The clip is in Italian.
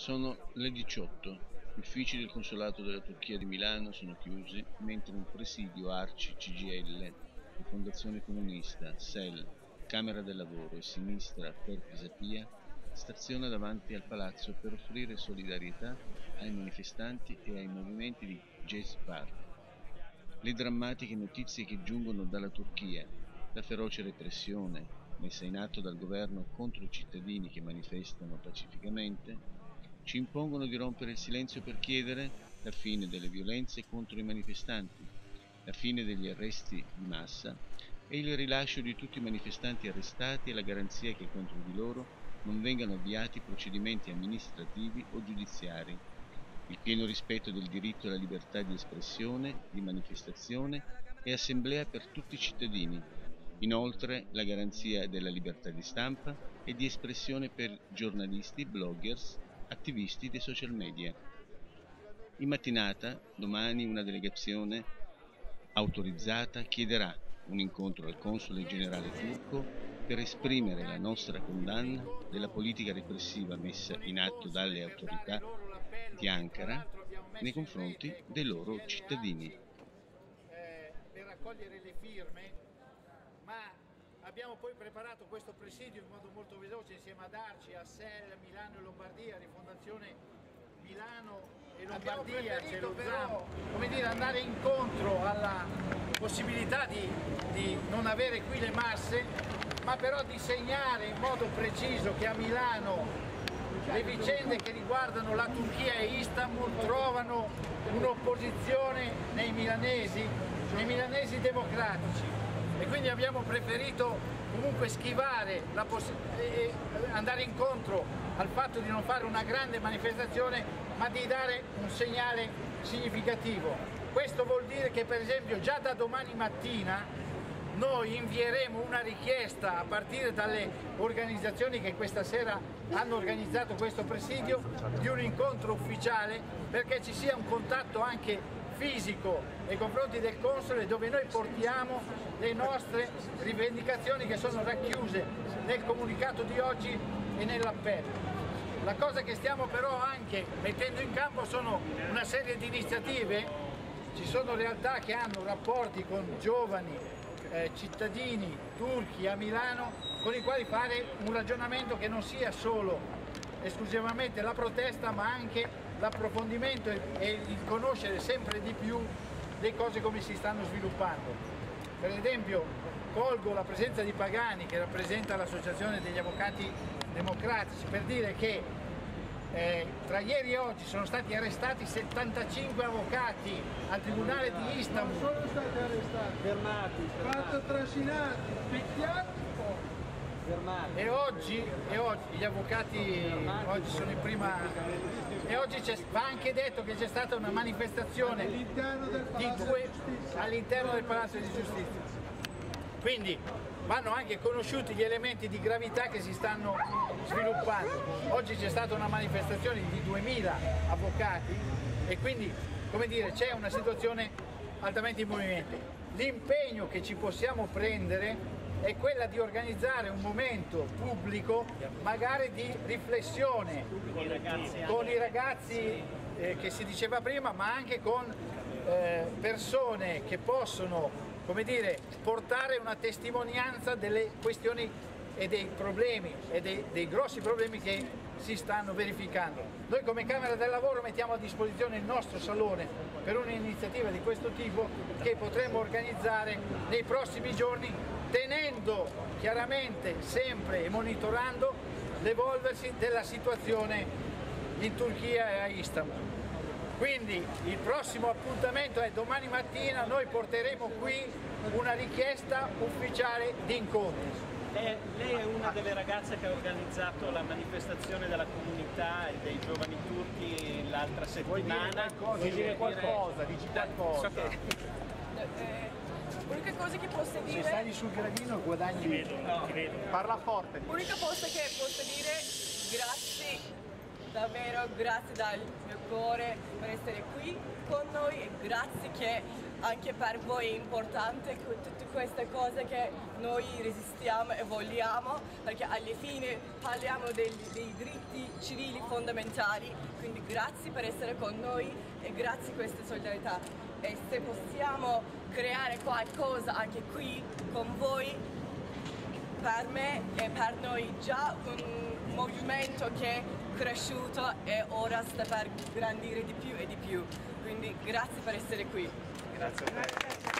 Sono le 18. Gli uffici del Consolato della Turchia di Milano sono chiusi, mentre un presidio Arci, Cgil, Rifondazione Comunista, SEL, Camera del Lavoro e Sinistra per Pisapia staziona davanti al palazzo per offrire solidarietà ai manifestanti e ai movimenti di Gezi Park. Le drammatiche notizie che giungono dalla Turchia, la feroce repressione messa in atto dal governo contro i cittadini che manifestano pacificamente, ci impongono di rompere il silenzio per chiedere la fine delle violenze contro i manifestanti, la fine degli arresti di massa e il rilascio di tutti i manifestanti arrestati e la garanzia che contro di loro non vengano avviati procedimenti amministrativi o giudiziari, il pieno rispetto del diritto alla libertà di espressione, di manifestazione e assemblea per tutti i cittadini, inoltre la garanzia della libertà di stampa e di espressione per giornalisti, bloggers, attivisti dei social media. In mattinata, domani, una delegazione autorizzata chiederà un incontro al console generale turco per esprimere la nostra condanna della politica repressiva messa in atto dalle autorità di Ankara nei confronti dei loro cittadini. Per raccogliere le firme, ma abbiamo poi preparato questo presidio in modo molto veloce insieme ad Arci, a SEL, Milano e Lombardia, Rifondazione Milano e Lombardia, ce lo diamo, come dire, andare incontro alla possibilità di non avere qui le masse, ma però di segnare in modo preciso che a Milano le vicende che riguardano la Turchia e Istanbul trovano un'opposizione nei milanesi democratici. E quindi abbiamo preferito comunque schivare e andare incontro al fatto di non fare una grande manifestazione, ma di dare un segnale significativo. Questo vuol dire che per esempio già da domani mattina noi invieremo una richiesta a partire dalle organizzazioni che questa sera hanno organizzato questo presidio di un incontro ufficiale, perché ci sia un contatto anche fisico nei confronti del console, dove noi portiamo le nostre rivendicazioni che sono racchiuse nel comunicato di oggi e nell'appello. La cosa che stiamo però anche mettendo in campo sono una serie di iniziative, ci sono realtà che hanno rapporti con giovani cittadini turchi a Milano con i quali fare un ragionamento che non sia solo esclusivamente la protesta, ma anche l'approfondimento e il conoscere sempre di più le cose come si stanno sviluppando. Per esempio colgo la presenza di Pagani, che rappresenta l'Associazione degli Avvocati Democratici, per dire che tra ieri e oggi sono stati arrestati 75 avvocati al Tribunale di Istanbul. Non sono stati arrestati, fermati. Trascinati, picchiati. E oggi gli avvocati oggi sono in prima, e oggi va anche detto che c'è stata una manifestazione all'interno del Palazzo di Giustizia. Quindi vanno anche conosciuti gli elementi di gravità che si stanno sviluppando. Oggi c'è stata una manifestazione di 2000 avvocati e quindi, come dire, c'è una situazione altamente in movimento. L'impegno che ci possiamo prendere è quella di organizzare un momento pubblico, magari di riflessione con i ragazzi che si diceva prima, ma anche con persone che possono, come dire, portare una testimonianza delle questioni e dei problemi e dei grossi problemi che si stanno verificando. Noi come Camera del Lavoro mettiamo a disposizione il nostro salone per un'iniziativa di questo tipo che potremmo organizzare nei prossimi giorni, tenendo chiaramente sempre e monitorando l'evolversi della situazione in Turchia e a Istanbul. Quindi il prossimo appuntamento è domani mattina, noi porteremo qui una richiesta ufficiale di incontri. Lei è una delle ragazze che ha organizzato la manifestazione della comunità e dei giovani turchi l'altra settimana. Vuoi dire qualcosa? Dici qualcosa. L'unica cosa che posso dire... Se sali sul gradino guadagni... Ti vedo. Parla forte. L'unica cosa che posso dire, grazie, davvero grazie dal mio cuore per essere qui con noi e grazie che anche per voi è importante tutte queste cose che noi resistiamo e vogliamo, perché alla fine parliamo dei diritti civili fondamentali, quindi grazie per essere con noi e grazie a questa solidarietà. E se possiamo creare qualcosa anche qui con voi, per me e per noi già un movimento che è cresciuto e ora sta per grandire di più e di più. Quindi grazie per essere qui. Grazie a te.